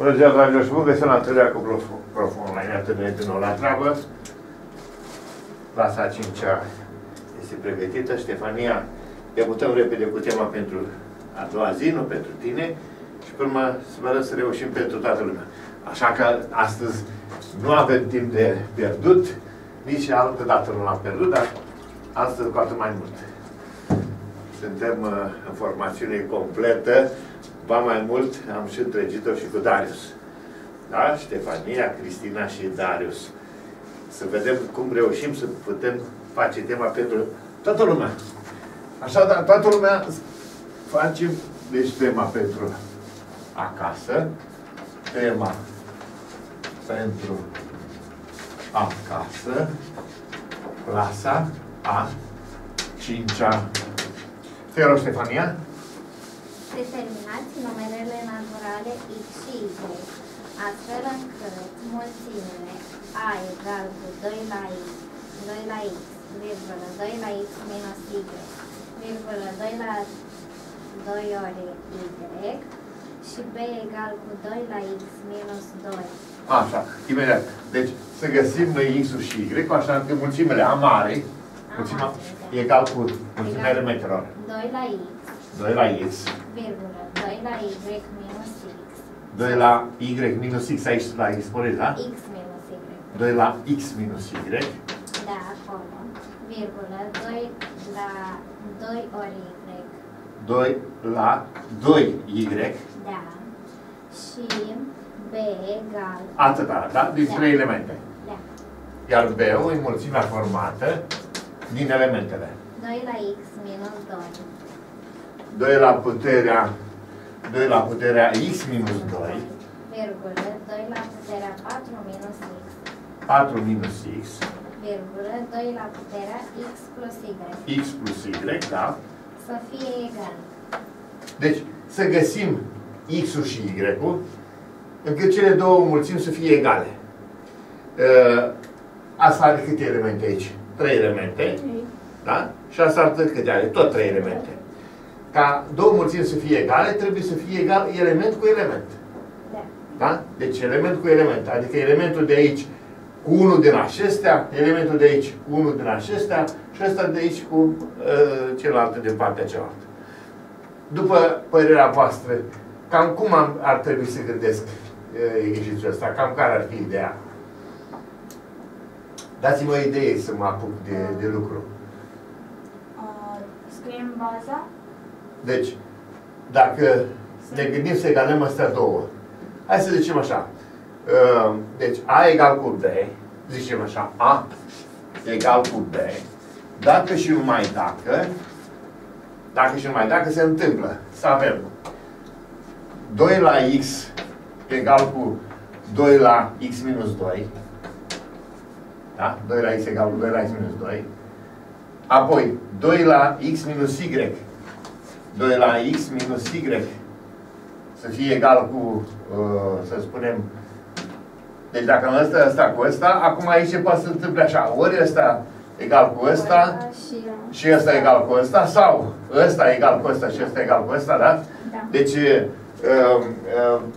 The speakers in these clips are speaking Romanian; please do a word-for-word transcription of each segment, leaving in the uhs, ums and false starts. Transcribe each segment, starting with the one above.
Bună ziua, dragilor, și bun găsit la întâlnirea cu Proful Online. Atâlnirea din nou la treabă. Clasa a cincea este pregătită. Ștefania, debutăm repede cu tema pentru a doua zi, nu pentru tine. Și pe urmă sperăm să reușim pentru toată lumea. Așa că astăzi nu avem timp de pierdut, nici altă dată nu l-am pierdut, dar astăzi cu atât mai mult. Suntem în formațiune completă. Ba mai mult, am și întregit-o și cu Darius. Da? Ștefania, Cristina și Darius. Să vedem cum reușim să putem face tema pentru toată lumea. Așadar, toată lumea facem deci tema pentru acasă, tema pentru acasă, clasa a cincea. Te rog, Ștefania. Determinați numerele naturale x și y, astfel încât mulțimile a egal cu doi la x, doi la x, virgulă, doi la x minus y, virgulă, doi la doi ori y, și b egal cu doi la x minus doi. Așa, imediat. Deci, să găsim noi x-ul și y, așa încât mulțimele a mare, mulțimea egal cu mulțimea elementelor. doi la x. doi la x. Virgulă, doi la y minus x. doi la y minus x, aici la x porezi, da? X minus y. doi la x minus y. Da, acolo. Virgulă, doi la doi ori y. doi la doi y. Da. Și b egal. Atâta, da? Din trei elemente. Da. Iar b-ul e mulțimea formată din elementele. doi la x minus doi. doi la puterea doi la puterea x minus doi. Virgulă, doi la puterea patru minus x. patru minus x. Virgulă, doi la puterea x plus y. x plus y, da. Să fie egal. Deci, să găsim x-ul și y-ul, încât cele două mulțimi să fie egale. Asta are câte elemente aici? trei elemente. Da? Și asta are câte are? Tot trei elemente. Ca două mulțimi să fie egale, trebuie să fie egal element cu element. Da. Da? Deci element cu element. Adică elementul de aici cu unul din acestea, elementul de aici cu unul din acestea și ăsta de aici cu uh, celălalt de partea cealaltă. După părerea voastră, cam cum am, ar trebui să gândesc uh, exercițiul ăsta? Cam care ar fi ideea? Dați-mi o idee să mă apuc de, de lucru. Uh, scriem baza. Deci, dacă ne gândim să egalăm astea două, hai să zicem așa. Deci, A egal cu B, zicem așa, A egal cu B, dacă și numai dacă, dacă și numai dacă se întâmplă, să avem doi la X egal cu doi la X minus doi, da? doi la X egal cu doi la X minus doi, apoi doi la X minus Y, doi la x minus y să fie egal cu, să spunem, deci dacă am ăsta, ăsta cu ăsta, acum aici poate să întâmple așa, ori ăsta egal cu ăsta și ăsta egal cu ăsta, sau ăsta egal cu ăsta și ăsta egal cu ăsta, da? Deci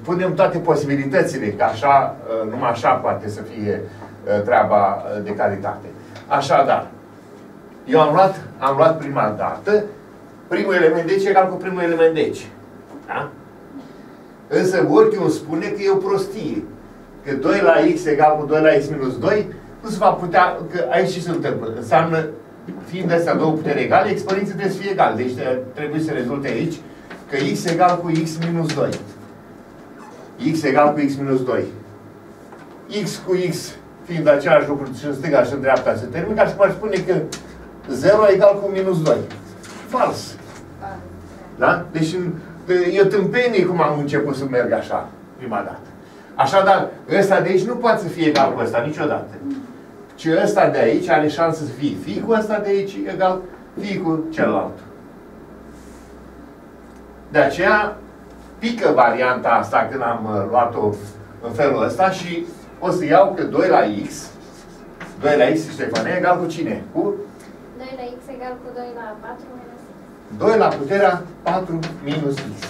punem toate posibilitățile, că așa, numai așa poate să fie treaba de calitate. Așadar, eu am luat, am luat prima dată, primul element de aici egal cu primul element de aici. Da? Însă orice îmi spune că e o prostie. Că doi la x egal cu doi la x minus doi nu se va putea, că aici ce se întâmplă? Înseamnă, fiind astea două puteri egale, exponenții trebuie să fie egali. Deci trebuie să rezulte aici că x egal cu x minus doi. X egal cu x minus doi. X cu x fiind același lucru și în stânga și în dreapta se termină, ca și cum ar spune că zero egal cu minus doi. Fals. Da? Deci eu tâmpenii cum am început să merg așa, prima dată. Așadar, ăsta de aici nu poate să fie egal cu ăsta niciodată. Ci ăsta de aici are șansă să fie fie cu ăsta de aici egal, fie cu celălalt. De aceea, pică varianta asta când am luat-o în felul ăsta și o să iau că doi la x, doi la x, Ștefania, egal cu cine? Cu doi la x egal cu doi la patru minus x. doi la puterea patru minus x.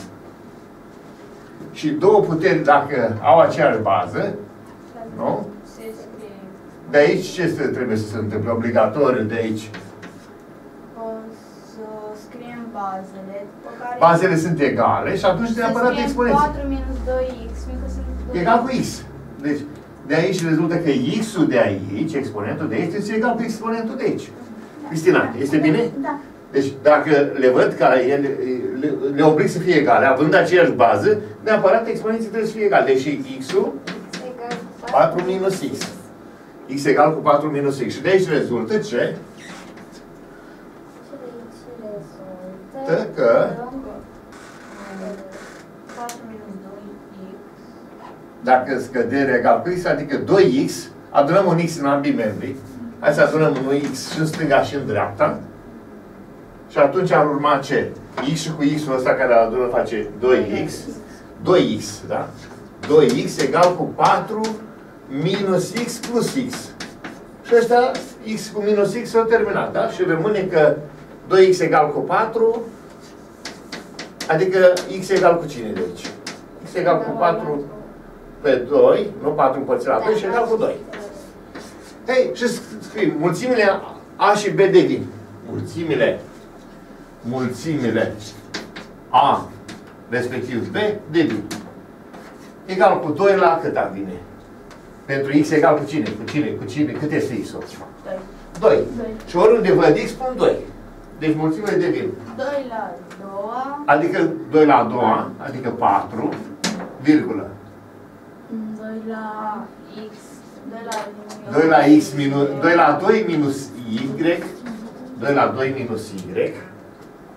și două puteri, dacă au aceeași bază, nu? De aici ce trebuie să se întâmple? Obligatoriu de aici. O să scriem bazele. Care bazele sunt egale și atunci neapărat exponenții. patru minus doi x, fiindcă sunt egal cu x. Deci, de aici rezultă că x-ul de aici, exponentul de aici, este egal cu exponentul de aici. Da. Cristina, da. Este bine? Da. Deci, dacă le văd ca ele, le, le oblig să fie egale, având aceeași bază, neapărat exponenții trebuie să fie egale. Deci, x-ul patru minus x. X egal cu patru minus x. Și de aici rezultă ce? Și de aici rezultă că patru minus doi x. Dacă scădere egal cu x, adică doi x, adunăm un x în ambii membri. Hai să adunăm un x și în stânga și în dreapta. Și atunci ar urma ce? X și cu x-ul ăsta care adună face doi x. doi x, da? doi x egal cu patru minus x plus x. Și ăștia, x cu minus x s-au terminat, da? Și rămâne că doi x egal cu patru, adică x egal cu cine de aici? X egal cu patru pe doi, nu patru împărțit la doi, și egal cu doi. Hei, și scrim mulțimile A și B devin. Mulțimile, mulțimile A respectiv B devin. Egal cu doi la câta vine? Pentru x egal cu cine? Cu cine? Cu cine? Cât este x-ul? doi. doi. Și oriunde văd x, pun doi. Deci mulțimile devin doi la a doua. Adică doi la a doua, adică patru, virgulă. doi la x. doi la x minus doi la doi minus y. doi la doi minus y.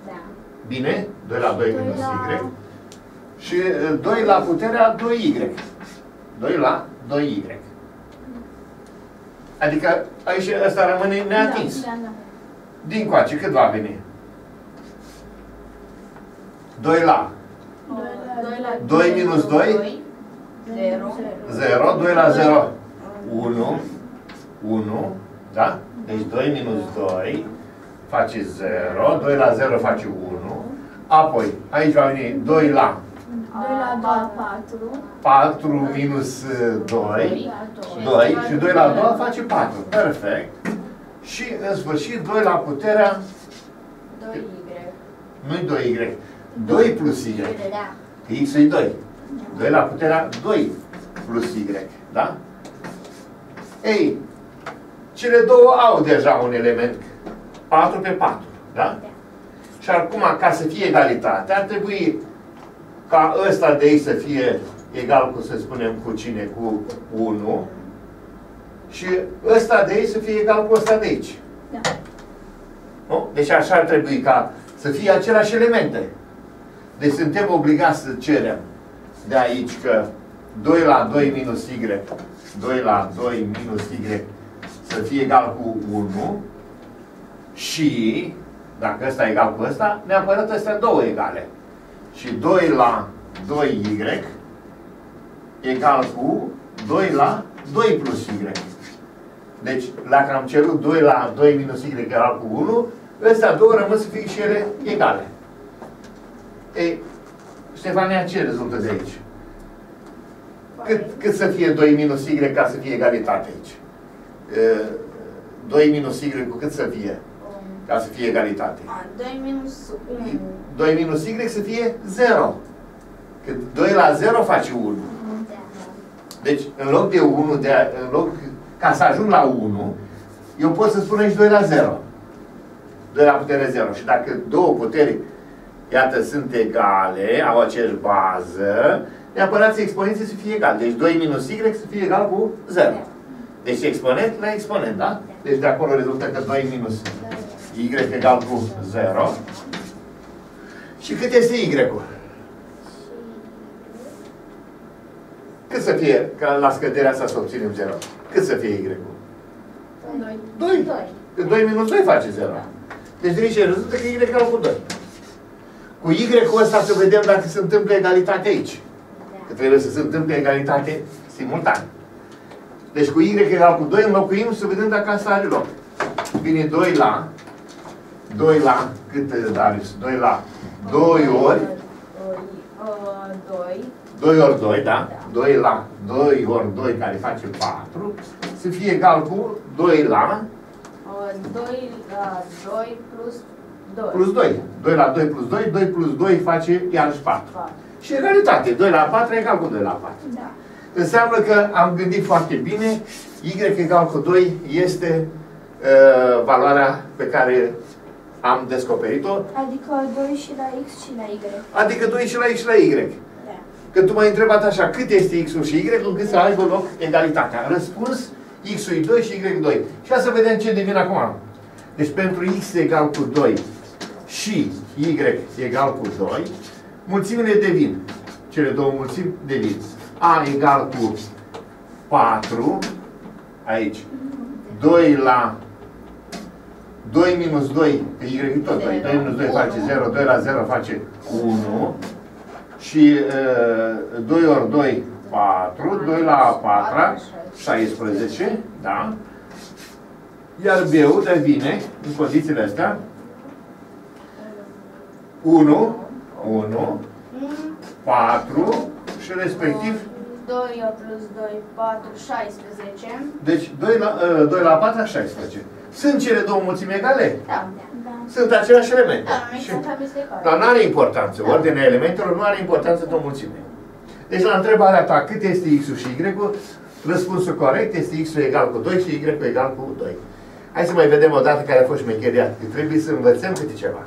Da. Bine? doi la doi minus y. Și doi la puterea doi y. doi la doi y. Adică aici ăsta rămâne neatins. Da, da, da. Din coace, cât va veni? doi la doi minus doi? zero. doi la zero. unu. unu. Da? Deci doi minus doi face zero. doi la zero face unu. Apoi, aici va veni doi la patru minus doi, doi și doi la doi face patru. Perfect. Și în sfârșit doi la puterea doi y. Nu doi y. doi plus y. X e doi. doi la puterea doi plus y. Da? Ei, cele două au deja un element patru pe patru. Da? Și acum, ca să fie egalitate, ar trebui ca ăsta de aici să fie egal cu, să spunem, cu cine? Cu unu. Și ăsta de aici să fie egal cu ăsta de aici. Da. Nu? Deci așa ar trebui ca să fie aceleași elemente. Deci suntem obligați să cerem de aici că doi la doi minus y, doi la doi minus y să fie egal cu unu. Și, dacă ăsta e egal cu ăsta, neapărat astea două egale. Și doi la doi y egal cu doi la doi plus y. Deci, dacă am cerut doi la doi minus y egal cu unu, ăstea două rămân să fie și ele egale. Ei, Ștefania, ce rezultă de aici? Cât, cât să fie doi minus y ca să fie egalitate aici? doi minus y cu cât să fie? Ca să fie egalitate. A, doi minus unu. doi minus y să fie zero. Că doi la zero face unu. Deci, în loc de unu, de, în loc, ca să ajung la unu, eu pot să spun aici doi la zero. doi la putere zero. Și dacă două puteri, iată, sunt egale, au aceeași bază, neapărat exponenții să fie egali. Deci, doi minus y să fie egal cu zero. Deci, exponent la exponent, da? Deci, de acolo rezultă că doi minus y egal cu zero. Și cât este y-ul? Cât să fie, că la scăderea asta să obținem zero? Cât să fie y-ul? doi. doi. doi minus doi face zero. Deci de aici rezultă că y egal cu doi. Cu y-ul ăsta să vedem dacă se întâmplă egalitate aici. Că trebuie să se întâmple egalitate simultan. Deci cu y egal cu doi înlocuim să vedem dacă asta are loc. Vine doi la doi la, cât, Darius? doi la doi ori? doi. doi ori doi, da? doi la doi ori doi care face patru, să fie egal cu doi la doi plus doi. doi la doi plus doi, doi plus doi face iarăși patru. Și egalitate, doi la patru e egal cu doi la patru. Da. Înseamnă că am gândit foarte bine, y egal cu doi este uh, valoarea pe care am descoperit-o. Adică doi și la x și la y. Adică doi și la x și la y. Da. Că tu m-ai întrebat așa, cât este x-ul și y, încât să aibă loc egalitatea. Răspuns, x-ul e doi și y e doi. Și hai să vedem ce devine acum. Deci pentru x egal cu doi și y egal cu doi, mulțimile devin. Cele două mulțimi devin. A egal cu patru, aici, doi la doi minus doi, pe y tot doi, doi minus doi face zero, doi la zero face unu, și uh, doi ori doi, patru, doi la patru, șaisprezece, da? Iar B-ul devine, în condițiile astea, unu, unu, patru, și respectiv doi plus doi, patru, șaisprezece. Deci doi la patru, șaisprezece. Sunt cele două mulțimi egale? Da. Sunt aceleași elemente. Dar nu are importanță. Ordinea elementelor nu are importanță de o mulțime. Deci la întrebarea ta cât este x-ul și y-ul, răspunsul corect este x-ul egal cu doi și y-ul egal cu doi. Hai să mai vedem o dată care a fost șmecheria. Că trebuie să învățăm câte ceva.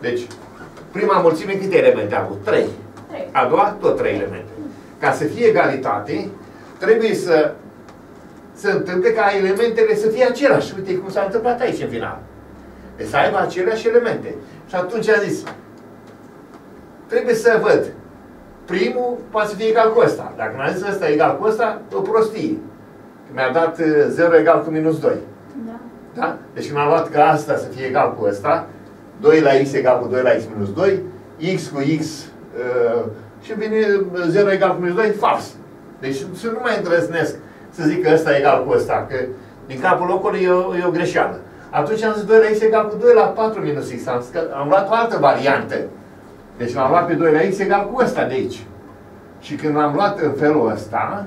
Deci, prima mulțime câte elemente a avut? trei. A doua, tot trei elemente. Ca să fie egalitate, trebuie să se întâmple ca elementele să fie aceleași. Uite cum s-a întâmplat aici în final. Deci să aibă aceleași elemente. Și atunci am zis, trebuie să văd. Primul poate să fie egal cu ăsta. Dacă mi-a zis ăsta egal cu ăsta, o prostie. Mi-a dat zero egal cu minus doi. Da. Da? Deci când am luat ca asta să fie egal cu ăsta, doi la x egal cu doi la x minus doi, x cu x Uh, și vine zero egal cu minus doi, fals. Deci să nu mai îndrăznesc să zic că ăsta e egal cu ăsta, că din capul locului e o, e o greșeală. Atunci am zis doi la x egal cu doi la patru minus x. Am, am luat o altă variantă. Deci l-am luat pe doi la x egal cu ăsta de aici. Și când l-am luat în felul ăsta,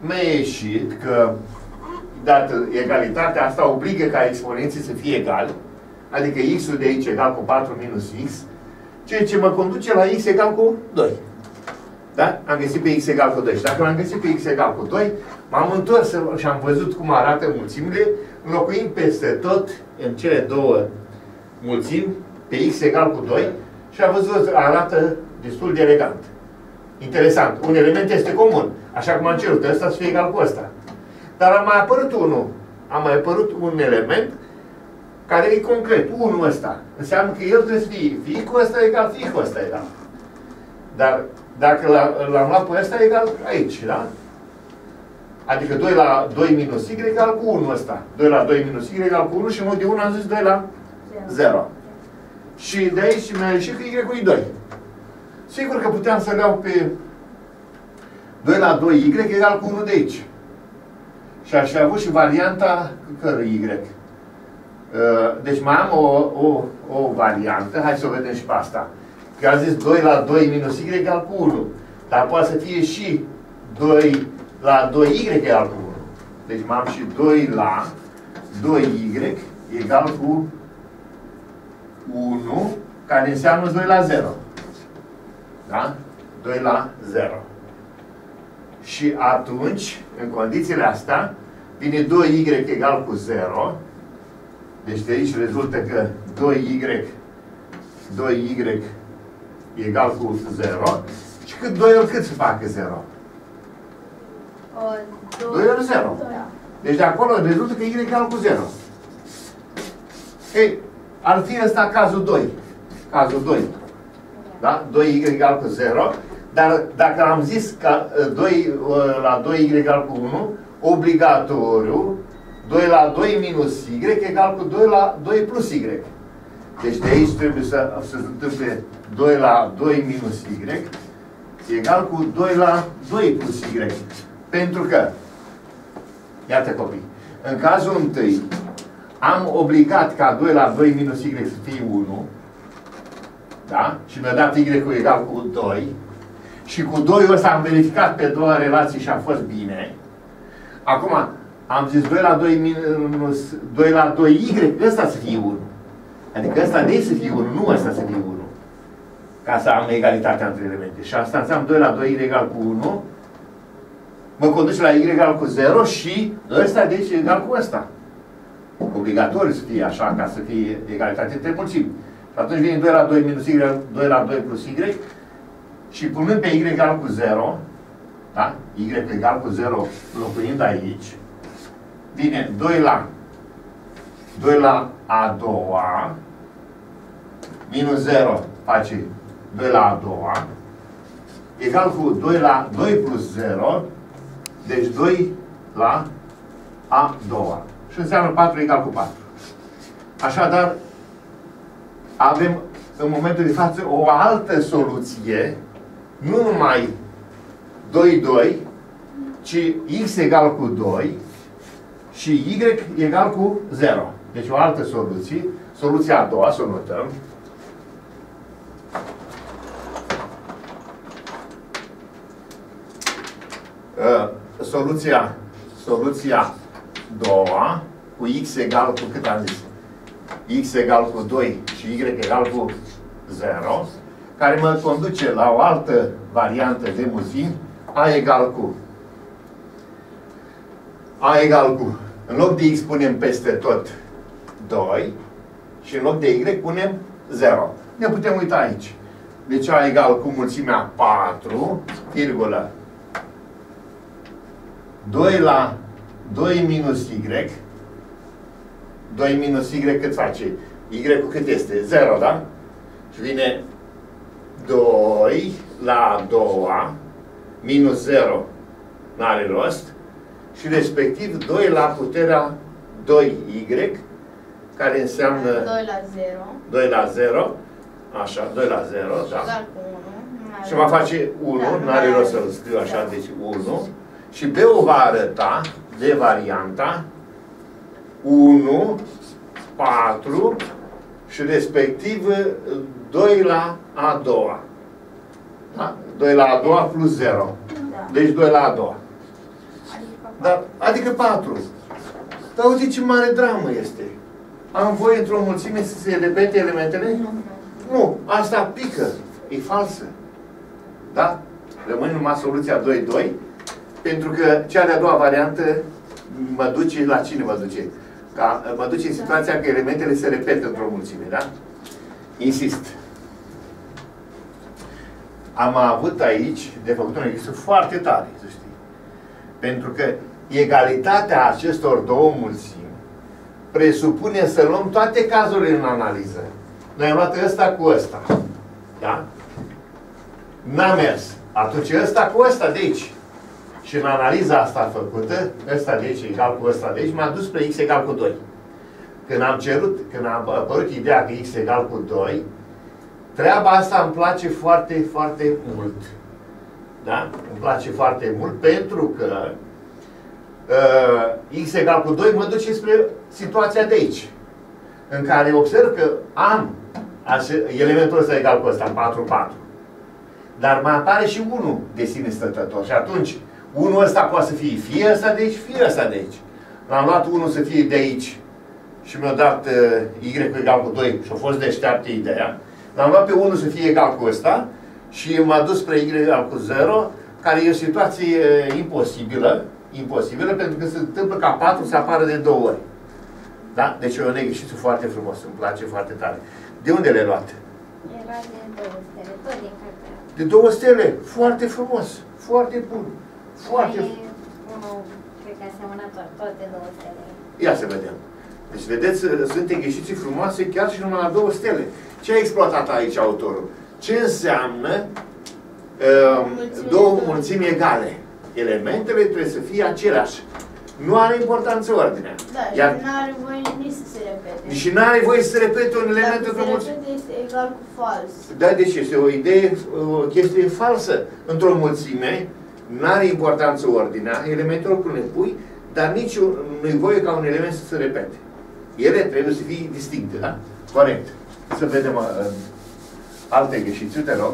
mi-a ieșit că, dată egalitatea asta obligă ca exponenții să fie egali, adică x-ul de aici egal cu patru minus x, ceea ce mă conduce la x egal cu doi. Da? Am găsit pe x egal cu doi. Și dacă l-am găsit pe x egal cu doi, m-am întors și am văzut cum arată mulțimile, înlocuim peste tot în cele două mulțimi pe x egal cu doi și am văzut că arată destul de elegant. Interesant. Un element este comun. Așa cum am cerut, ăsta să fie egal cu ăsta. Dar a mai apărut unul. A mai apărut un element care e concret, unul ăsta. Înseamnă că el trebuie să fie fie cu ăsta egal, fie cu ăsta egal. Dar dacă l-am luat pe ăsta egal aici, da? Adică doi la doi minus y egal cu unu ăsta. doi la doi minus y egal cu unu și în mod de unu am zis doi la zero. Și de aici mi-a ieșit că y-ul e doi. Sigur că puteam să iau pe doi la doi y egal cu unu de aici. Și aș fi avut și varianta cărui y. Deci mai am o, o, o variantă, hai să o vedem și pe asta. Că am zis doi la doi minus y egal cu unu. Dar poate să fie și doi la doi y egal cu unu. Deci mai am și doi la doi y egal cu unu, care înseamnă doi la zero. Da? doi la zero. Și atunci, în condițiile astea, vine doi y egal cu zero. Deci de aici rezultă că doi y, doi y egal cu zero. Și cât doi ori cât se facă zero? doi ori zero. Deci de acolo rezultă că y egal cu zero. Ei, ar fi ăsta cazul doi. Cazul doi. Da? doi y egal cu zero. Dar dacă am zis că doi la doi y egal cu unu, obligatoriu, doi la doi minus y egal cu doi la doi plus y. Deci de aici trebuie să, să se întâmple doi la doi minus y egal cu doi la doi plus y. Pentru că, iată copii, în cazul întâi am obligat ca doi la doi minus y să fie unu, da? Și mi-a dat y egal cu doi. Și cu doi ăsta am verificat pe două relații și a fost bine. Acum, am zis doi la doi minus doi la doi y, ăsta să fie unu. Adică ăsta de să fie unu, nu ăsta să fie unu. Ca să am egalitatea între elemente. Și asta înseamnă doi la doi y egal cu unu. Mă conduce la y egal cu zero și ăsta deci egal cu ăsta. Obligatoriu să fie așa, ca să fie egalitate între mulțimi. Și atunci vine doi la doi minus y, doi la doi plus y. Și punând pe y egal cu zero, da? Y egal cu zero locuind aici, vine doi la doi la a doua, minus zero face doi la a doua, egal cu doi la doi plus zero, deci doi la a doua. Și înseamnă patru egal cu patru. Așadar, avem în momentul de față o altă soluție, nu numai doi, doi, ci x egal cu doi și y egal cu zero. Deci o altă soluție, soluția a doua, să o notăm. Uh, soluția, soluția doua, cu x egal cu, cât am zis? X egal cu doi și y egal cu zero, care mă conduce la o altă variantă de mulțimi, a egal cu a egal cu, în loc de x punem peste tot doi și în loc de y punem zero. Ne putem uita aici. Deci a egal cu mulțimea patru, virgulă, doi la doi minus y, doi minus y cât face? Y-ul cât este? zero, da? Și vine doi la a doua minus zero, n-are rost, și respectiv doi la puterea doi y, care înseamnă doi la zero. doi la zero, așa, doi la zero, da. Egal cu unu. Și va face unu, n-are rost să-l scriu așa, deci unu. Și B-ul va arăta de varianta unu, patru și respectiv doi la a doua. Da? doi la a doua plus zero. Da. Deci doi la a doua. Dar, adică patru. Dar uite ce mare dramă este. Am voie într-o mulțime să se repete elementele? Nu. Nu. Asta pică. E falsă. Da? Rămâne numai soluția doi, doi. Pentru că cea de-a doua variantă mă duce la cine mă duce? Ca, mă duce în situația că elementele se repetă într-o mulțime, da? Insist. Am avut aici de făcut un exercițiu foarte tare, să știi. Pentru că egalitatea acestor două mulțimi presupune să luăm toate cazurile în analiză. Noi am luat ăsta cu ăsta. Da? N-a mers. Atunci ăsta cu ăsta, deci. Și în analiza asta făcută, ăsta de aici egal cu ăsta de aici, m-a dus spre x egal cu doi. Când am cerut, când am apărut ideea că x egal cu doi, treaba asta îmi place foarte, foarte mult. Da? Îmi place foarte mult pentru că uh, x egal cu doi mă duce spre situația de aici. În care observ că am așa, elementul ăsta egal cu ăsta, patru, patru. Dar mai apare și unul de sine stătător. Și atunci, unul ăsta poate să fie fie ăsta de aici, fie ăsta de aici. L-am luat unul să fie de aici și mi-a dat uh, y egal cu doi și a fost deșteaptă ideea. L-am luat pe unul să fie egal cu ăsta și m-a dus spre y egal cu zero, care e o situație uh, imposibilă, imposibilă, pentru că se întâmplă ca patru să apară de două ori. Da? Deci e un exercițiu foarte frumos, îmi place foarte tare. De unde le-ai luat? Era de două stele, tot din cartea. De două stele, foarte frumos, foarte bun. Foarte... Unul, cred că asemănător, tot de două stele. Ia să vedem. Deci, vedeți, sunt exerciții frumoase chiar și numai la două stele. Ce a exploatat aici autorul? Ce înseamnă um, mulțime două mulțimi egale? Elementele trebuie să fie aceleași. Nu are importanță ordinea. Da, iar... și nu are voie nici să se repete. Și nu are voie să se repete un element de mulțime. Este egal cu fals. Da, deci este o idee, o chestie falsă. Într-o mulțime, n-are importanță ordinea, elementul când le pui, dar nici nu-i voie ca un element să se repete. Ele trebuie să fie distincte, da? Corect. Să vedem uh, alte greșiți, te rog.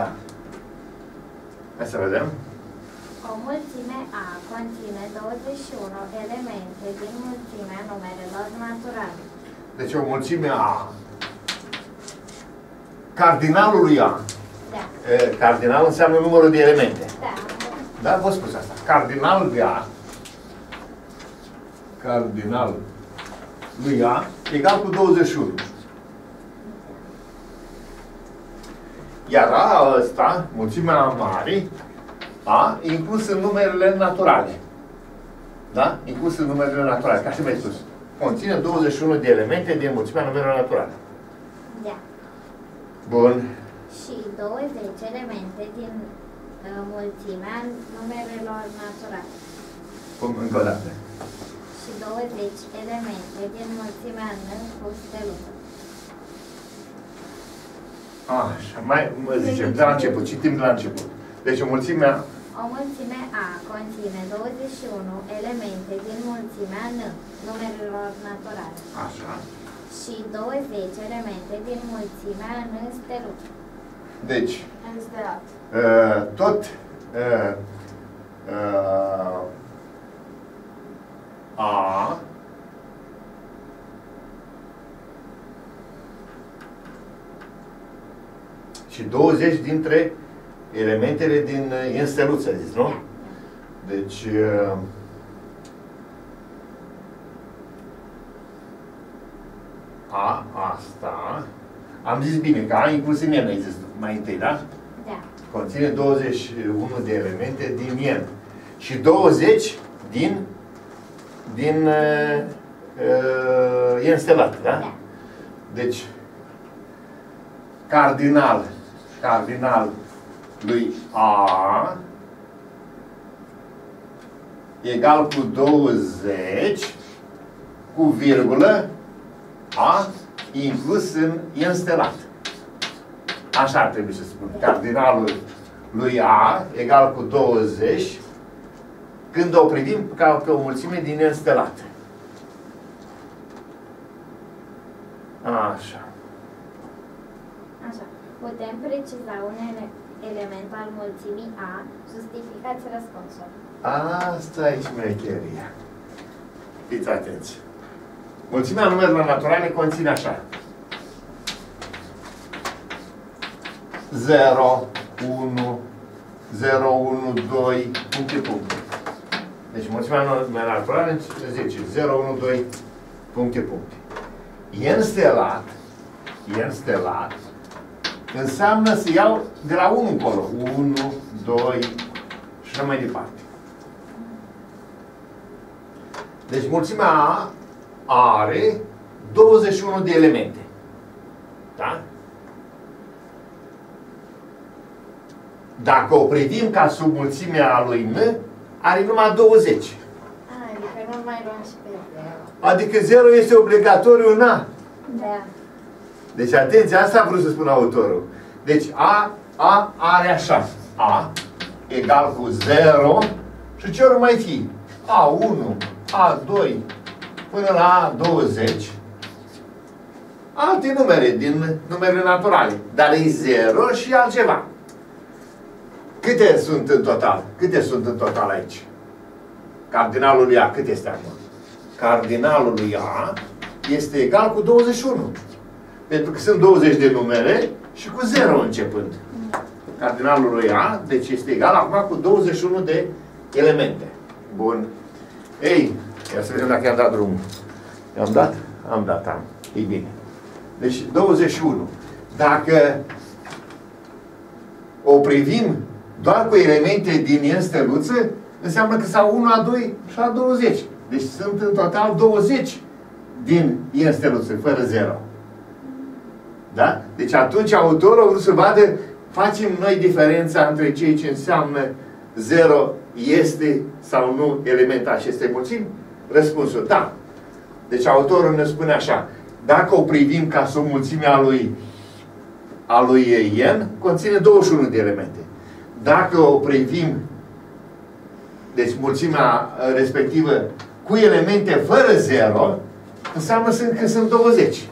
Exact. Hai să vedem. O mulțime A conține douăzeci și unu elemente din mulțimea numerelor naturale. Deci o mulțime A. Cardinalul lui A. Da. E, cardinal înseamnă numărul de elemente. Da. Da? Vă spus asta. Cardinalul lui A. Cardinalul lui A egal cu douăzeci și unu. Iar A ăsta, mulțimea mare, A, inclus în numerele naturale. Da? Inclus în numerele naturale, ca și mai sus. Conține douăzeci și unu de elemente din mulțimea numerelor naturale. Da. Bun. Și douăzeci elemente din uh, mulțimea numerelor naturale. Cum? Încă o dată. Și douăzeci elemente din mulțimea în curs de lucru. Așa, mai zicem, de la început, citim de la început. Deci o mulțime A. O mulțime A conține douăzeci și unu elemente din mulțimea N, numerelor naturale. Așa. Și douăzeci elemente din mulțimea N stelut. Deci, uh, tot uh, uh, A și douăzeci dintre elementele din însteluț, să zici, nu? Deci, A, asta, am zis bine că A inclus în N, există mai întâi, da? Da. Conține douăzeci și unu de elemente din N și douăzeci din, din uh, înstelat, da? Da. Deci, cardinal, cardinal lui A egal cu douăzeci cu virgulă A inclus în înstelat. Așa trebuie să spun. Cardinalul lui A egal cu douăzeci când o privim ca pe o mulțime din înstelat. Așa. Așa. Putem preciza unele element al mulțimii A, justificați răspunsul. Asta e șmecheria. Fiți atenți. Mulțimea numerelor naturale conține așa. zero, unu, zero, unu, doi, puncte, puncte. Deci mulțimea numerelor naturale zice zero, unu, doi, puncte, puncte. E înstelat, e înstelat, înseamnă să iau de la unu încolo. unu, doi și așa mai departe. Deci mulțimea A are douăzeci și unu de elemente. Da? Dacă o privim ca sub mulțimea lui N, are numai douăzeci. Adică nu mai luăm și pe zero. Adică zero este obligatoriu în A. Da. Deci, atenție, asta a vrut să spun autorul. Deci, A, A are așa. A egal cu zero și ce ori mai fi? A unu, A doi, până la A douăzeci. Alte numere, din numerele naturale. Dar e zero și altceva. Câte sunt în total? Câte sunt în total aici? Cardinalul lui A, cât este acum? Cardinalul lui A este egal cu douăzeci și unu. Pentru că sunt douăzeci de numere și cu zero începând. Cardinalul lui A, deci este egal acum cu douăzeci și unu de elemente. Bun. Ei, ia să vedem dacă i-am dat drumul. I-am dat? Am dat, am. E bine. Deci douăzeci și unu. Dacă o privim doar cu elemente din însteluță, înseamnă că s-au unu, A doi și A douăzeci. Deci sunt în total douăzeci din însteluță, fără zero. Da? Deci atunci autorul a vrut să vadă, facem noi diferența între ceea ce înseamnă zero este sau nu element A și este mulțim? Răspunsul, da. Deci autorul ne spune așa, dacă o privim ca sub mulțimea lui, a lui N, conține douăzeci și unu de elemente. Dacă o privim, deci mulțimea respectivă cu elemente fără zero, înseamnă că sunt douăzeci.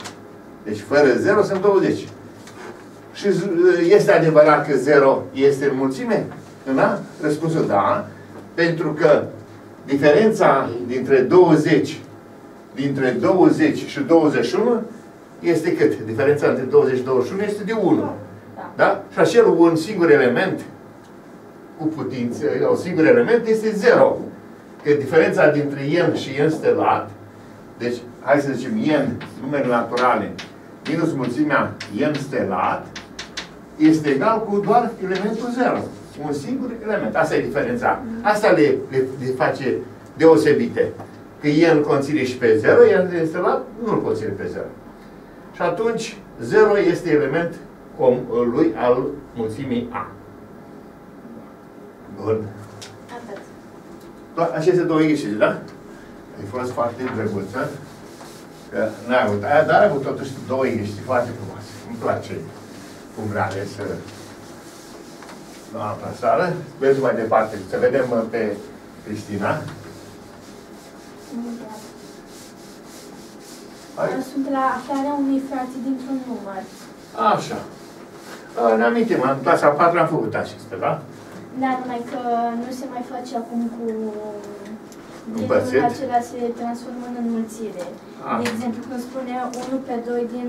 Deci fără zero sunt douăzeci. Și este adevărat că zero este în mulțime? Da? Răspunsul da. Pentru că diferența dintre douăzeci, dintre douăzeci și douăzeci și unu este cât? Diferența între douăzeci și douăzeci și unu este de unu. Da. Da? Și acel un singur element cu putință, un singur element este zero. Că diferența dintre ien și ien stelat, deci hai să zicem ien, numere naturale, minus mulțimea ien stelat, este egal cu doar elementul zero. Un singur element. Asta e diferența. Asta le, le, le face deosebite. Că ien conține și pe zero, ien stelat nu-l conține pe zero. Și atunci zero este element lui al mulțimii A. Bun. Aceste două ieșiri, da? A fost foarte drăguță. Că n-ai avut aia, dar ai avut totuși două ieșiri foarte frumoase. Îmi place cum le-a ales la sală. Mergem mai departe. Să vedem pe Cristina. Sunt la aflarea unei frații dintr-un număr. Așa. Ne amintim, în clasa a patra am făcut acestea, da? Da, numai că nu se mai face acum cu... Din acela se transformă în înmulțire. Ah. De exemplu, când spune unu pe doi din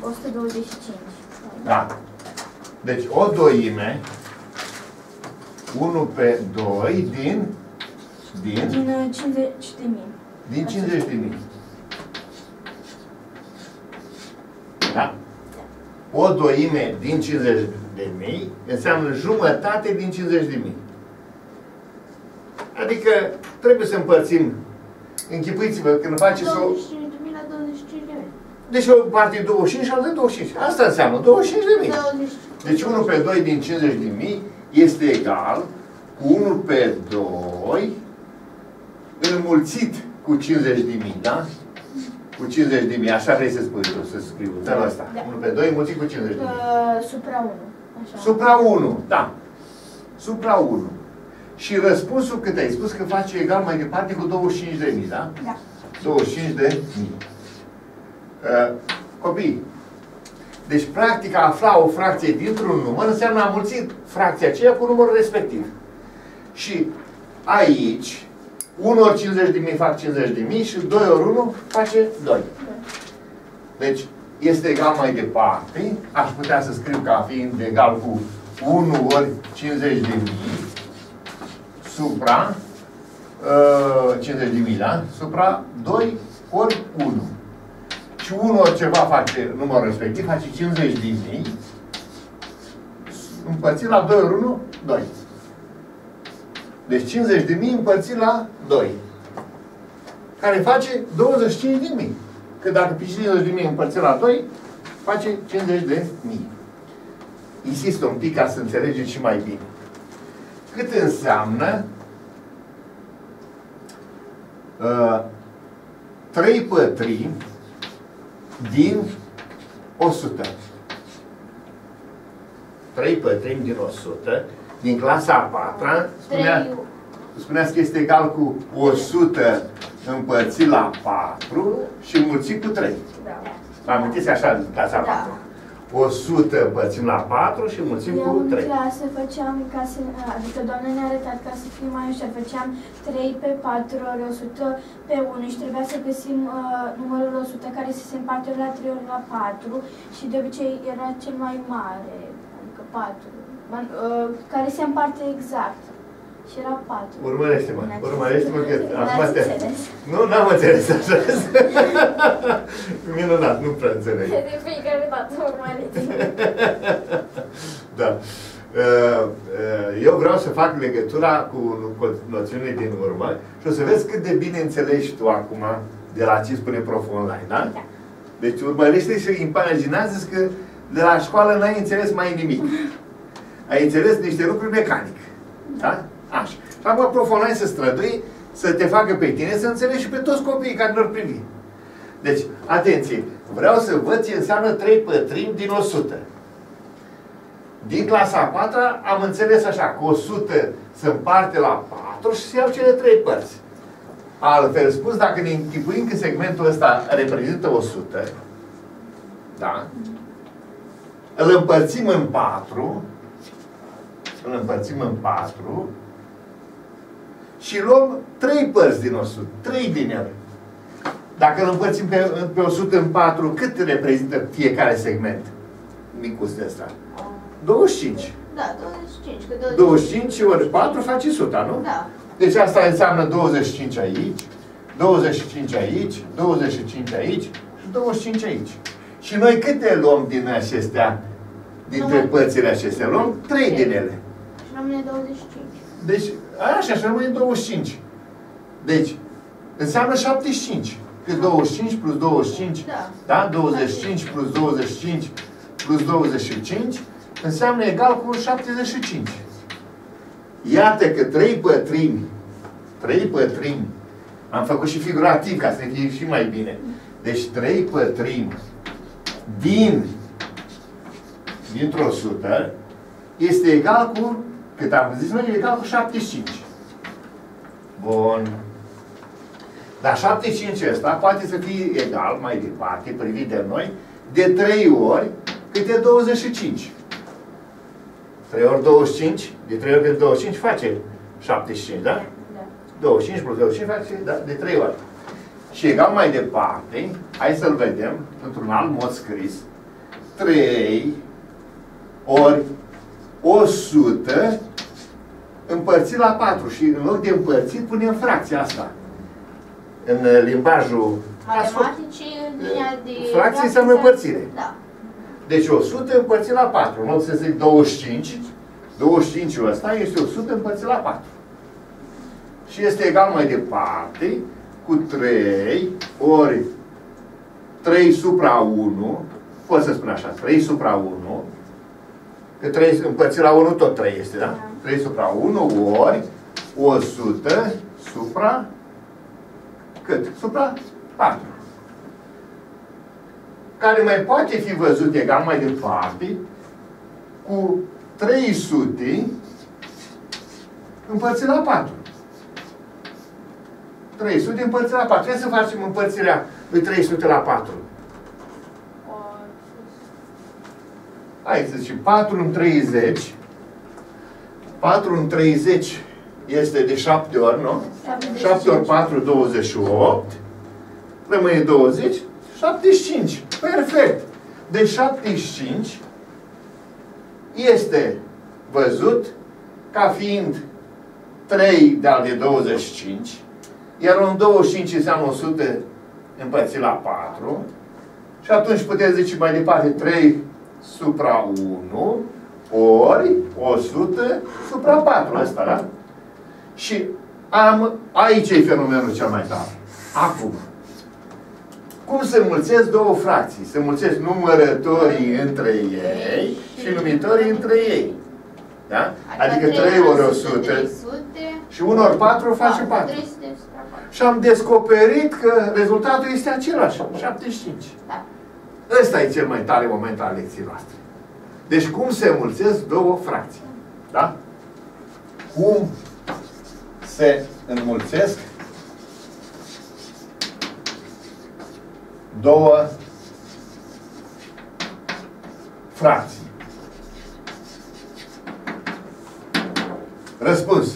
o sută douăzeci și cinci. Da. Deci, o doime, unu pe doi din... Din, din cincizeci de mii. Din cincizeci de mii. Da. O doime din cincizeci de mii înseamnă jumătate din cincizeci de mii. Adică trebuie să împărțim. Închipuiți-vă când faceți o... douăzeci și cinci de mii la douăzeci și cinci de mii. Deci o parte douăzeci și cinci și altă douăzeci și cinci. Asta înseamnă douăzeci și cinci de mii. Deci unu pe doi din cincizeci de mii este egal cu unu pe doi înmulțit cu cincizeci de mii, da? Cu cincizeci de mii, așa vrei să spui tu, să scriu. Dar asta. Da. unu pe doi înmulțit cu cincizeci de mii. Uh, supra unu. Așa. Supra unu, da. Supra unu. Și răspunsul cât ai spus că face egal mai departe cu douăzeci și cinci de mii, da? Da. douăzeci și cinci de mii. Uh, copii, deci practic a afla o fracție dintr-un număr înseamnă a mulți fracția aceea cu numărul respectiv. Și aici, unu ori cincizeci de mii fac cincizeci de mii și doi ori unu face doi. Deci este egal mai departe. Aș putea să scriu ca fiind egal cu unu ori cincizeci de mii supra uh, cincizeci de mii, da? Supra doi ori unu. Și unu ori ceva face numărul respectiv, face cincizeci de mii împărțit la doi ori unu, doi. Deci cincizeci de mii împărțit la doi. Care face douăzeci și cinci de mii. Că dacă pe cincizeci de mii împărțit la doi, face cincizeci de mii. Insist un pic ca să înțelegeți și mai bine. Cât înseamnă uh, trei pătrii din o sută. trei pătrimi din o sută. Din clasa a patra, spunea, spuneați că este egal cu o sută împărțit la patru și mulțit cu trei. Da. Amintiți așa din clasa a patra. Da. o sută împărțim la patru și mulțim eu cu trei. Eu în clasă făceam, ca să, adică doamna ne-a arătat ca să fim mai ușor, făceam trei pe patru ori o sută pe unu și trebuia să găsim uh, numărul o sută care să se împarte la trei ori la patru și de obicei era cel mai mare, adică patru. Care se împarte exact. Și era patru. Urmărește-mă, urmărește-mă că acum te... Nu, n-am înțeles așa. Minunat, nu prea înțeleg. De fiecare dată urmărește. Da. Eu vreau să fac legătura cu noțiunile din urmă și o să vezi cât de bine înțelegi tu acum de la ce spune Proful Online, da? Da. Deci urmărește și imaginează-ți că de la școală n-ai înțeles mai nimic. Ai înțeles niște lucruri mecanic. Da? Așa. Și acum Proful Online se strădui să te facă pe tine să înțelegi și pe toți copiii care ne-ar privi. Deci, atenție! Vreau să văd ce înseamnă trei pătrimi din o sută. Din clasa a patra am înțeles așa, că o sută se împarte la patru și se iau cele trei părți. Altfel spus, dacă ne închipuim că segmentul ăsta reprezintă o sută, da? îl împărțim în patru, îl împărțim în patru și luăm trei părți din o sută, trei din ele. Dacă îl împărțim pe, pe o sută în patru, cât reprezintă fiecare segment? Micul de ăsta. douăzeci și cinci. Da, douăzeci și cinci. douăzeci și cinci ori patru face o sută, nu? Da. Deci asta înseamnă douăzeci și cinci aici, douăzeci și cinci aici, douăzeci și cinci aici și douăzeci și cinci aici. Și noi câte luăm din acestea, dintre părțile acestea? Luăm trei din ele. Și rămâne douăzeci și cinci. Deci, așa, și rămâne douăzeci și cinci. Deci, înseamnă șaptezeci și cinci. Că douăzeci și cinci plus douăzeci și cinci, da. Da? douăzeci și cinci plus douăzeci și cinci plus douăzeci și cinci înseamnă egal cu șaptezeci și cinci. Iată că trei pătrimi, trei pătrimi, am făcut și figurativ ca să ne fie și mai bine. Deci trei pătrimi din, dintr-o sută este egal cu, cât am zis noi, egal cu șaptezeci și cinci. Bun. Dar șaptezeci și cinci ăsta poate să fie egal, mai departe, privit de noi, de trei ori câte douăzeci și cinci. trei ori douăzeci și cinci, de trei ori de douăzeci și cinci face șaptezeci și cinci, da? Da. douăzeci și cinci plus douăzeci și cinci face, da, de trei ori. Și egal mai departe, hai să-l vedem într-un alt mod scris. trei ori o sută împărțit la patru. Și în loc de împărțit punem fracția asta. În limbajul matematicii, fracție înseamnă împărțire. Da. Deci o sută împărțit la patru. În loc să zic douăzeci și cinci, douăzeci și cincul ăsta este o sută împărțit la patru. Și este egal mai departe cu trei ori trei supra unu. Pot să spun așa, trei supra unu. Că trei împărțit la unu tot trei este, da? trei supra unu ori o sută supra cât? Supra patru. Care mai poate fi văzut egal mai departe cu trei sute împărțit la patru. trei sute împărțit la patru. Trebuie să facem împărțirea de trei sute la patru. Hai să zicem patru în treizeci. patru în treizeci este de șapte ori, nu? șapte ori patru, douăzeci și opt. Rămâne douăzeci. șaptezeci și cinci. Perfect! Deci șaptezeci și cinci este văzut ca fiind trei de al de douăzeci și cinci, iar un douăzeci și cinci înseamnă o sută împărțit la patru și atunci puteți zice mai departe trei supra unu ori o sută supra patru. Asta, da? Și am, aici e fenomenul cel mai tare. Acum. Cum se înmulțesc două fracții? Se înmulțesc numărătorii între ei și numitorii între ei. Da? Adică trei ori o sută și unu ori patru face patru. Și am descoperit că rezultatul este același. șaptezeci și cinci. Ăsta e cel mai tare moment al lecției noastre. Deci cum se înmulțesc două fracții? Da? Cum se înmulțesc două fracții. Răspuns.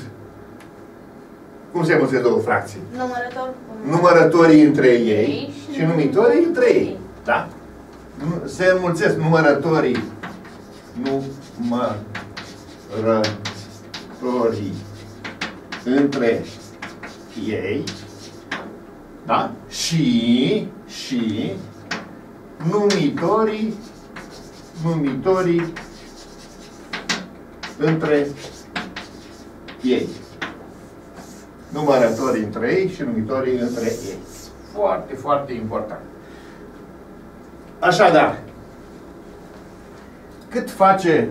Cum se înmulțesc două fracții? Numărător. Numărătorii între ei și, și numitorii între ei. Da? Se înmulțesc numărătorii numărătorii între ei. Da? Și și numitorii numitorii între ei. Numărătorii între ei și numitorii între ei. Foarte, foarte important. Așadar, cât face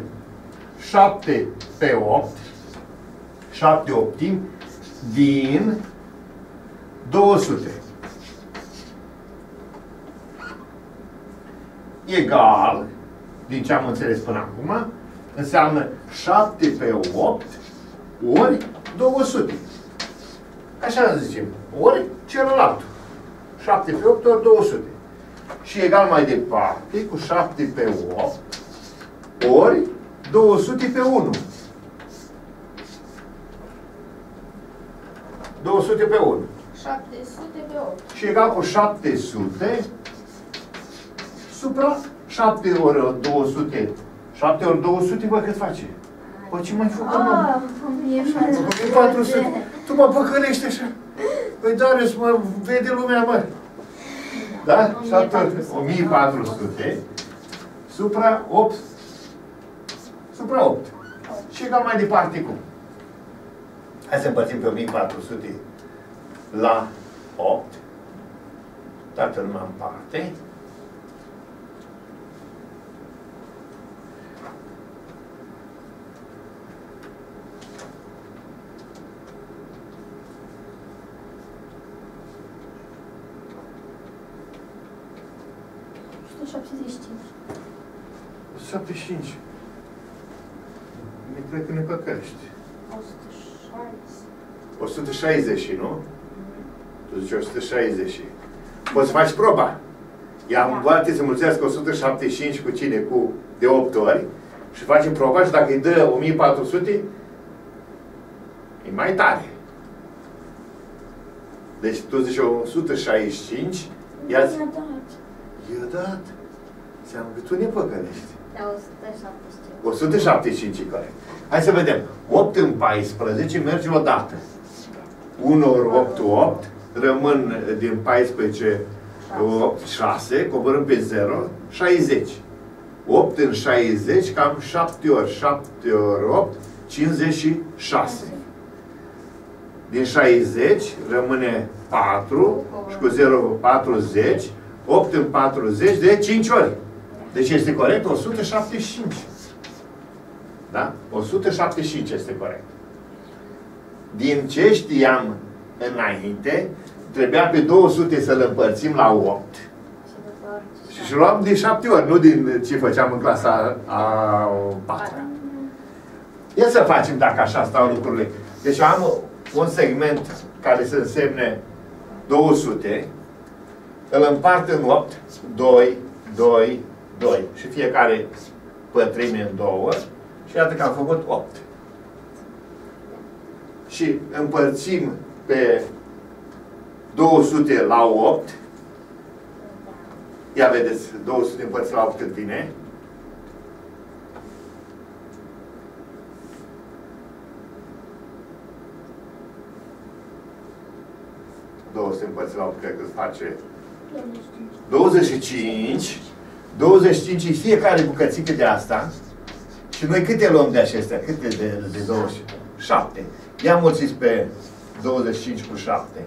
șapte pe opt, șapte optimi din două sute? Egal, din ce am înțeles până acum, înseamnă șapte pe opt ori două sute. Așa zicem, ori celălalt. șapte pe opt ori două sute. Și egal mai departe cu șapte pe opt ori două sute pe unu. două sute pe unu. șapte sute pe opt. Și egal cu șapte sute supra șapte ori două sute. șapte ori două sute, bă, cât face? Bă, ce mai făcut, mă? o mie patru sute. Tu mă păcălești așa. Păi, Darius, mă, vede lumea, mă. Da? o mie patru sute supra opt. Supra opt. Și egal mai departe cum? Hai să împărțim pe o mie patru sute la opt. Toată lumea în parte. șaptezeci și cinci. Mi cred că ne păcălești. o sută șaizeci, nu? Tu zici o sută șaizeci. Poți să faci proba. Ea învață să mulțească o sută șaptezeci și cinci cu cine? Cu de opt ori. Și facem proba și dacă îi dă o mie patru sute, e mai tare. Deci tu zici o sută șaizeci și cinci. Ea zi... I-a dat. Seamă că tu ne păcălești. o sută șaptezeci și cinci. o sută șaptezeci și cinci, corect. Hai să vedem. opt în paisprezece merge o dată. unu ori opt, opt. Rămân din paisprezece, șase. Coborâm pe zero. șaizeci. opt în șaizeci, cam șapte ori șapte ori opt, cincizeci și șase. Din șaizeci rămâne patru și cu zero, patruzeci. opt în patruzeci de cinci ori. Deci este corect o sută șaptezeci și cinci. Da? o sută șaptezeci și cinci este corect. Din ce știam înainte, trebuia pe două sute să-l împărțim la opt. Și și luam din șapte ori, nu din ce făceam în clasa a patra. Ia să facem dacă așa stau lucrurile. Deci am un segment care se însemne două sute. Îl împart în opt, doi, doi, doi și fiecare pătrime în două și iată că am făcut opt. Și împărțim pe două sute la opt. Ia vedeți, două sute împărțit la opt cât vine? două sute împărțit la opt, cred că îți face... douăzeci și cinci. douăzeci și cinci e fiecare bucățică de asta. Și noi câte luăm de acestea? Câte de, de douăzeci și cinci? șapte. Ia mulțiți pe douăzeci și cinci cu șapte.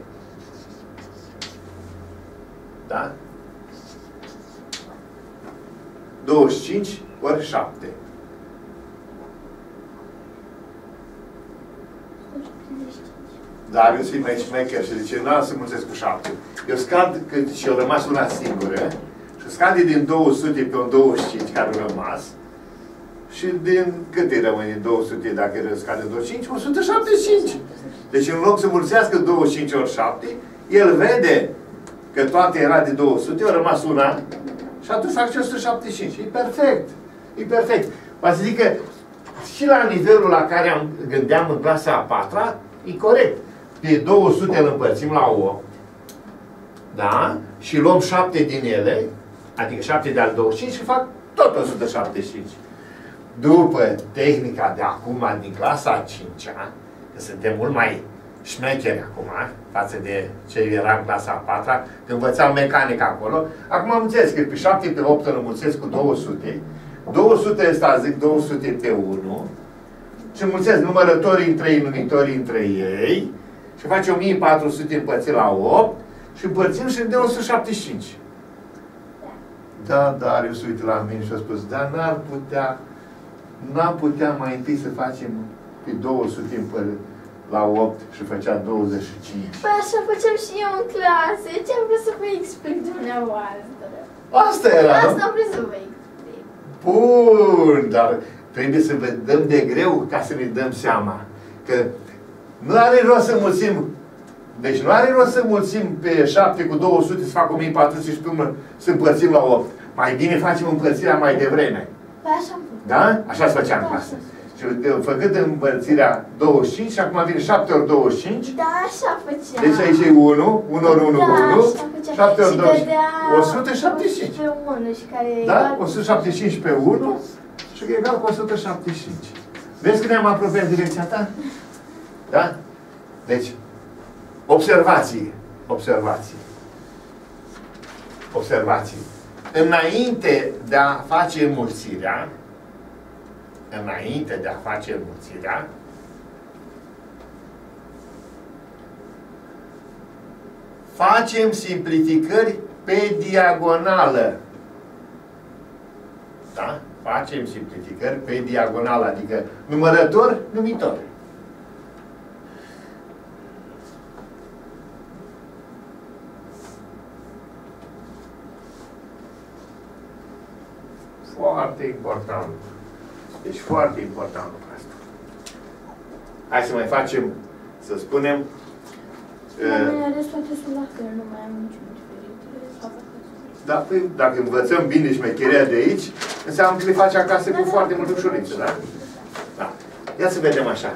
Da? douăzeci și cinci ori șapte. Darius e mai șmecher și zice, nu să mulțesc cu șapte. Eu scad, când și-o rămas una singură, și scade din două sute pe un douăzeci și cinci care a rămas, și din câte rămâne două sute dacă scade douăzeci și cinci? o sută șaptezeci și cinci. Deci în loc să mulțească douăzeci și cinci ori șapte, el vede că toate era de două sute, a rămas una, și atunci face o sută șaptezeci și cinci. E perfect. E perfect. V-a să zic că și la nivelul la care am gândeam în clasa a patra, e corect. Pe două sute îl împărțim la opt, da? Și luăm șapte din ele, adică șapte de al douăzeci și cinci și fac tot o sută șaptezeci și cinci. După tehnica de acum, din clasa a cincea, că suntem mult mai șmecheri acum, față de ce era în clasa a patra, când învățam mecanică acolo, acum am înțeles că pe șapte pe opt îl înmulțesc cu două sute, două sute ăsta zic două sute pe unu, și înmulțesc numărătorii între ei, numitorii între ei, și face o mie patru sute împărțit la opt și împărțim și de o sută șaptezeci și cinci. Da, Darius, uite la mine și a spus, dar n-ar putea, n-am putea mai întâi să facem pe două sute împărțit la opt și făcea douăzeci și cinci. Păi așa făceam și eu în clasă, ce am vrut să vă explic dumneavoastră. Asta era, nu? Asta am vrut să vă explic. Bun, dar trebuie să vă dăm de greu ca să ne dăm seama că nu are rost să mulțim. Deci nu are rost să mulțim pe șapte cu două sute, să fac o mie patru sute și să împărțim la opt. Mai bine facem împărțirea mai devreme. Păi așa am făcut. Da? Așa se făcea în clasă. Și făcând împărțirea douăzeci și cinci, și acum vine șapte ori douăzeci și cinci. Da, așa făcea. Deci aici e unu, unu ori unu, unu. șapte ori douăzeci și cinci. o sută șaptezeci și cinci. Pe unu, și care e da? o sută șaptezeci și cinci pe unu și e egal cu o sută șaptezeci și cinci. Vezi că ne-am apropiat direcția ta? Da? Deci, observații. Observații. Observații. Înainte de a face înmulțirea, înainte de a face înmulțirea, facem simplificări pe diagonală. Da? Facem simplificări pe diagonală, adică numărător, numitor. Foarte important. Deci foarte important lucrul asta. Hai să mai facem, să spunem... Da, păi, dacă învățăm bine șmecheria de aici, înseamnă că le faci acasă cu foarte mult ușurință, da? Da. Ia să vedem așa.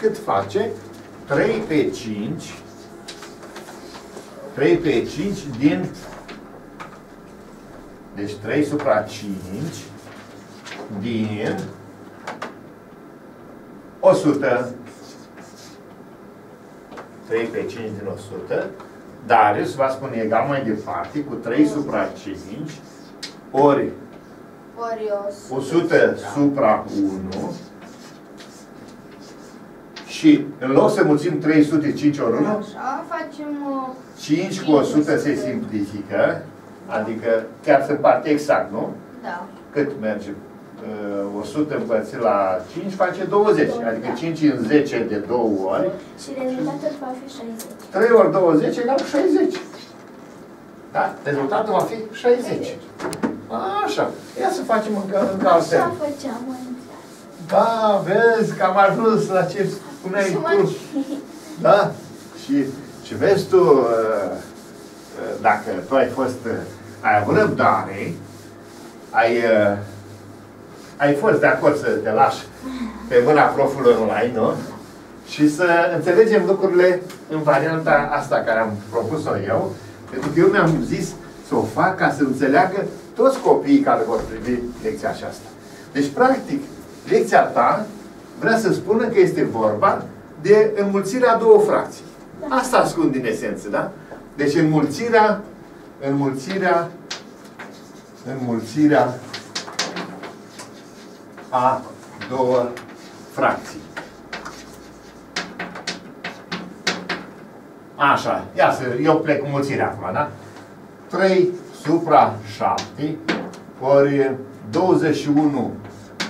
Cât face trei pe cinci trei pe cinci din... Deci trei supra cinci din o sută. trei pe cinci din o sută. Darius va spune egal mai departe cu trei supra cinci ori o sută supra unu. Și în loc să mulțim trei sute cinci ori unu, așa, facem cinci cu o sută se simplifică. Adică chiar se împarte exact, nu? Da. Cât merge? o sută împărțit la cinci face douăzeci. Adică cinci în zece de două ori. Și rezultatul va fi șaizeci. trei ori douăzeci egal șaizeci. Da? Rezultatul va fi șaizeci. Așa. Ia să facem încă altfel. Așa făceam în clasă. Da, vezi că am ajuns la ce spuneai tu. Da? Și, și vezi tu... Dacă tu ai fost, ai avut răbdare, ai, ai fost de acord să te lași pe mâna profului online, nu? Și să înțelegem lucrurile în varianta asta care am propus-o eu, pentru că eu mi-am zis să o fac ca să înțeleagă toți copiii care vor privi lecția aceasta. Deci, practic, lecția ta vrea să spună că este vorba de înmulțirea două fracții. Asta ascund din esență, da? Deci înmulțirea, înmulțirea, înmulțirea a două fracții. Așa, ia să, eu plec cu mulțirea acum, da? trei supra șapte ori douăzeci și unu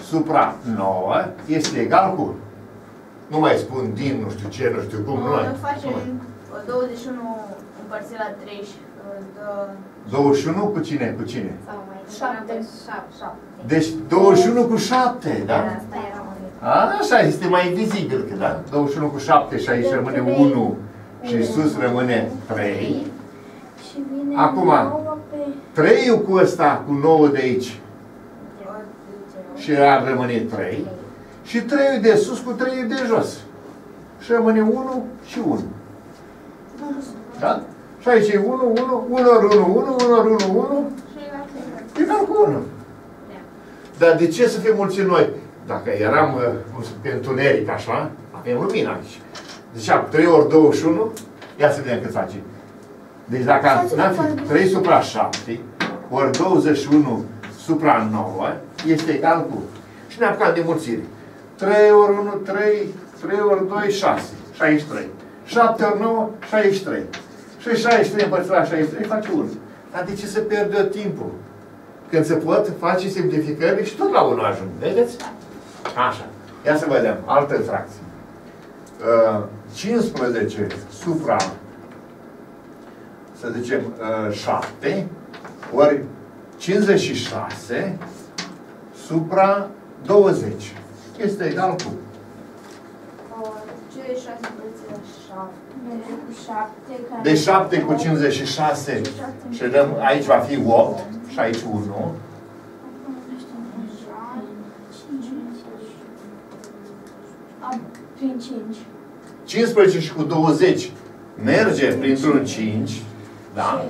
supra nouă este egal cu, nu mai spun din, nu știu ce, nu știu cum, nu, nu, nu facem douăzeci și unu... Împărțit la treizeci, douăzeci și unu cu cine? Cu cine? șapte. șapte. Deci douăzeci și unu cu șapte, da? Da, asta era mai... Așa, este mai vizibil, că da? douăzeci și unu cu șapte și aici rămâne unu și sus rămâne trei. Acum, trei cu ăsta, cu nouă de aici. Și ar rămâne trei. Și trei de sus cu trei de jos. Și rămâne unu și unu. Da? Și aici e unu, unu, unu, unu, unu, unu, unu, unu, egal cu unu. Dar de ce să fim mulți noi? Dacă eram pe întuneric așa, avem lumina aici. Deci trei ori douăzeci și unu, ia să vedem cât face. Deci dacă n-am fi trei supra șapte ori douăzeci și unu supra nouă este egal cu. Și ne apucăm de mulțire. trei ori unu, trei, trei ori doi, șase. Și aici trei. șapte ori nouă, șaizeci și trei. Și șaizeci și trei împărțit la șaizeci și trei face unu. Dar de ce se pierde timpul? Când se pot face simplificări și tot la unu ajung. Vedeți? Așa. Ia să vedem. Altă fracție. cincisprezece supra, să zicem, șapte ori cincizeci și șase supra douăzeci. Este egal cu de șapte cu cincizeci și șase și aici va fi opt și aici unu Prin cinci. cincisprezece și cu douăzeci merge printr-un cinci. Da?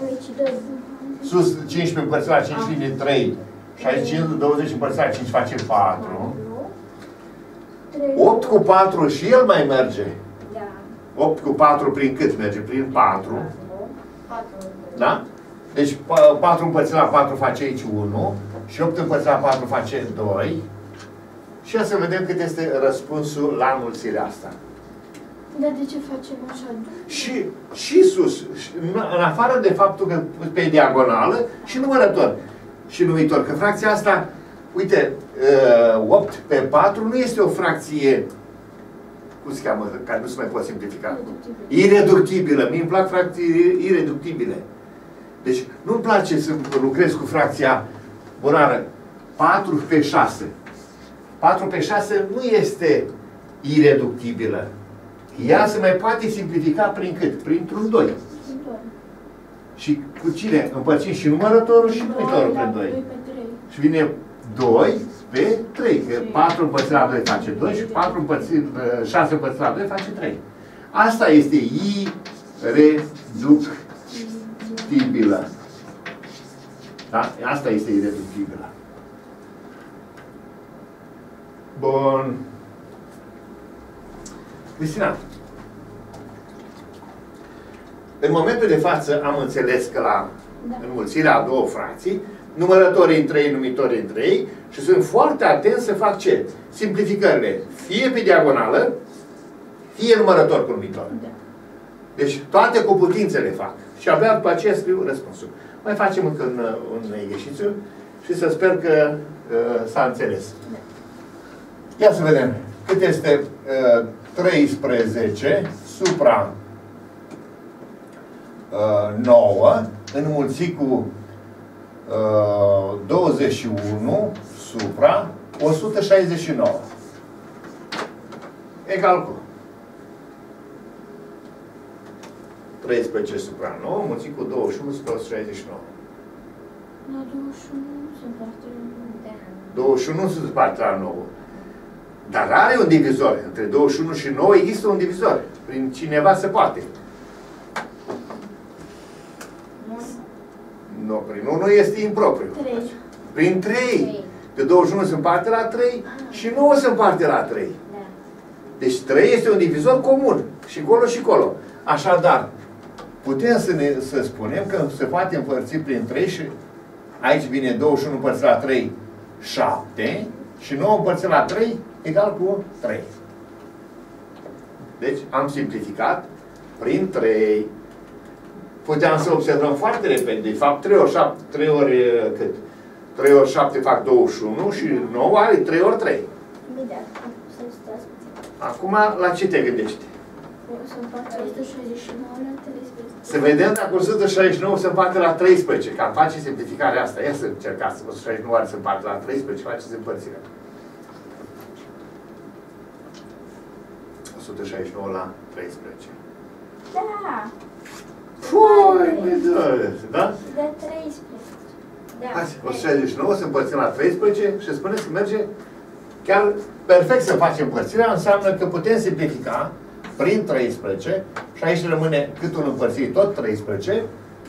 Sus cincisprezece împărțit la cinci linie trei. șaizeci și cinci, douăzeci împărțit la cinci face patru. opt cu patru și el mai merge. opt cu patru prin cât merge? Prin patru. Da? Deci patru împărțit la patru face aici unu. Și opt împărțit la patru face doi. Și să vedem cât este răspunsul la înmulțirea asta. Dar de ce facem așa? Și, și sus, și, în afară de faptul că pe diagonală și numărător. Și numitor. Că fracția asta, uite, opt pe patru nu este o fracție, cum se cheamă, care nu se mai poate simplifica. Ireductibilă. Mie îmi plac fracții ireductibile. Deci nu-mi place să lucrez cu fracția bunară. patru pe șase. patru pe șase nu este ireductibilă. Ea se mai poate simplifica prin cât? Printr-un doi. Și cu cine? Împărțim și numărătorul și numitorul prin doi. Și vine doi pe trei. Că patru împărțit la doi face doi și patru împărțit, șase împărțit la doi face trei. Asta este ireductibilă. Da? Asta este ireductibilă. Bun. Cristina, în momentul de față am înțeles că la da. înmulțirea a două fracții, numărătorii în trei, numitorii în trei, și sunt foarte atent să fac ce? Simplificările. Fie pe diagonală, fie numărător cu numitor. Da. Deci toate cu putințe le fac. Și abia după aceea scriu răspunsul. Mai facem încă un, un exercițiu și să sper că uh, s-a înțeles. Da. Ia să vedem cât este uh, treisprezece supra uh, nouă înmulțit cu uh, douăzeci și unu supra o sută șaizeci și nouă. E calcul. treisprezece supra nouă înmulțit cu douăzeci și unu supra o sută șaizeci și nouă. No, douăzeci și unu se împarte la nouă. Dar are un divizor. Între douăzeci și unu și nouă există un divizor. Prin cineva se poate. Nu, prin unu este impropriu. trei. Prin trei. Că douăzeci și unu se împarte la trei și nouă se împarte la trei. Da. Deci trei este un divizor comun. Și colo și colo. Așadar, putem să, ne, să spunem că se poate împărți prin trei și aici vine douăzeci și unu împărțit la trei, șapte. Și nouă împărțit la trei egal cu trei. Deci am simplificat prin trei. Puteam să observăm foarte repede. De fapt, trei ori șapte, trei ori cât? trei ori șapte fac douăzeci și unu și nouă are trei ori trei. Acum, la ce te gândești? Să vedem dacă o sută șaizeci și nouă se împarte la treisprezece. Că face simplificarea asta. Ia să încercați. o sută șaizeci și nouă se împarte la treisprezece. Faceți împărțirea. o sută șaizeci și nouă la treisprezece. Da! Păi, măi, da? De treisprezece. Da. Azi, o sută șaizeci și nouă se împărțim la treisprezece și spuneți că merge chiar perfect să facem împărțirea. Înseamnă că putem simplifica prin treisprezece, și aici rămâne cât un împărțit, tot treisprezece,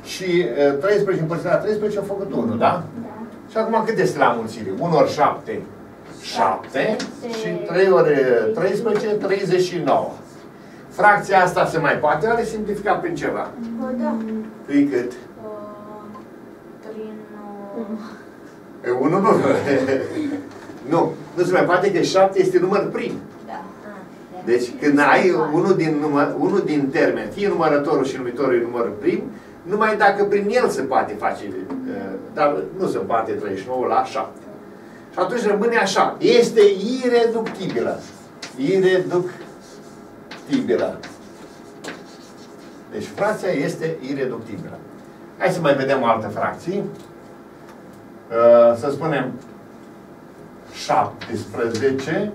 și treisprezece împărțit la treisprezece au făcut unu, da? Da. Și acum cât este la mulțire? unu ori șapte, șapte, și trei ori treisprezece, treizeci și nouă. Fracția asta se mai poate, are simplificat prin ceva. Da. Prin cât? Prin unu. unu nu. Nu, nu se mai poate că șapte este număr prim. Deci când ai unul din, număr, unul din termen, fie numărătorul și numitorul număr prim, numai dacă prin el se poate face, dar nu se poate treizeci și nouă la șapte. Și atunci rămâne așa. Este ireductibilă. Ireductibilă. Deci fracția este ireductibilă. Hai să mai vedem o altă fracție. Să spunem șaptesprezece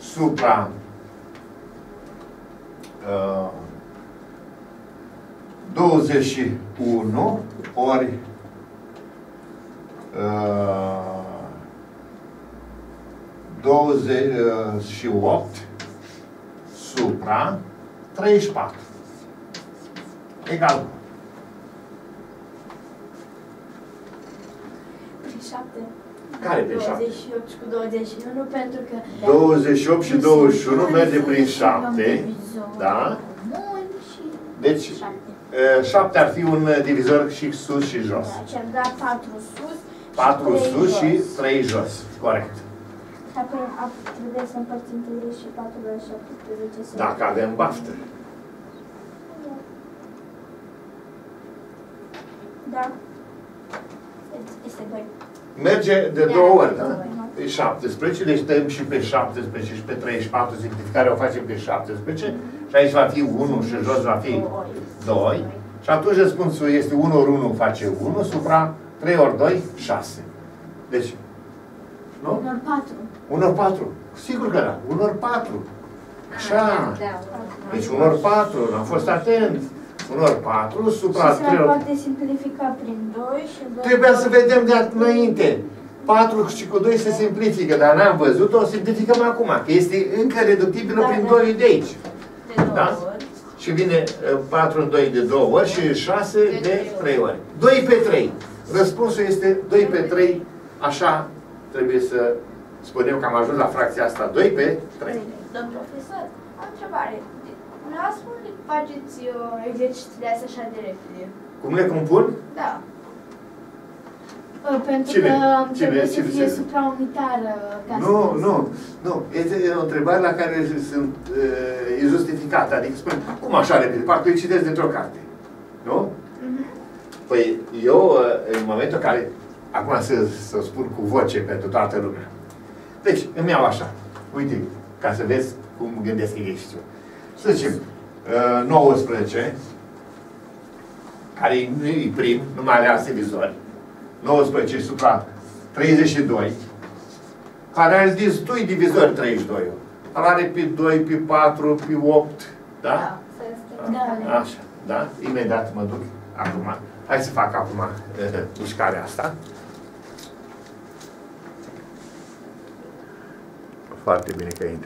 supra uh, douăzeci și unu ori uh, douăzeci și opt supra treizeci și patru. Egal. treizeci și șapte. Care e treizeci și șapte? douăzeci și opt cu douăzeci și unu, pentru că... douăzeci și opt și douăzeci și unu merge prin șapte. Da? Deci, șapte ar fi un divizor și sus și jos. Deci am dat patru sus, patru sus și trei jos. Corect. Apoi trebuie să împărțim treizeci și patru la șaptesprezece. Dacă avem baftă. Da. Este doi. Merge de două ori, da? Pe șaptesprezece, deci tăiem și pe șaptesprezece și pe treizeci și patru, simplificarea o facem pe șaptesprezece. Și aici va fi unu și jos va fi doi. Și atunci răspunsul este unu ori unu face unu, supra trei ori doi, șase. Deci, nu? unu ori patru. unu ori patru. Sigur că da. unu ori patru. Așa. Deci unu ori patru. N-am fost atent. unu ori patru, supra trei ori... Și se poate simplifica prin doi și... Trebuia să vedem de înainte. patru și cu doi se simplifică, dar n-am văzut-o, o simplificăm acum. Că este încă reductibilă prin doi de aici. Da? Și vine patru în doi de două ori și șase de trei ori. doi pe trei. Răspunsul este doi pe trei. Așa trebuie să spunem că am ajuns la fracția asta. doi pe trei. Domn profesor, am întrebare. Dumneavoastră cum faceți exercițiile astea așa de repede? Cum le compun? Da. Pentru cine? Că am trebuit să fie supraunitară. Nu, nu, nu. Este o întrebare la care sunt, e justificată. Adică spun, cum așa repede? Parcă îi citesc dintr-o carte. Nu? Mm-hmm. Păi eu, în momentul în care, acum să, să spun cu voce pentru toată lumea. Deci, îmi iau așa. Uite, ca să vezi cum gândesc exercițiul. Să zicem, nouăsprezece, care nu-i prim, nu mai are alți divizori. nouăsprezece supra treizeci și doi, care are destui divizori treizeci și doi. Are pe doi, pe patru, pe opt, da? Da. Așa, da? Imediat mă duc acum. Hai să fac acum mișcarea asta. Foarte bine că ai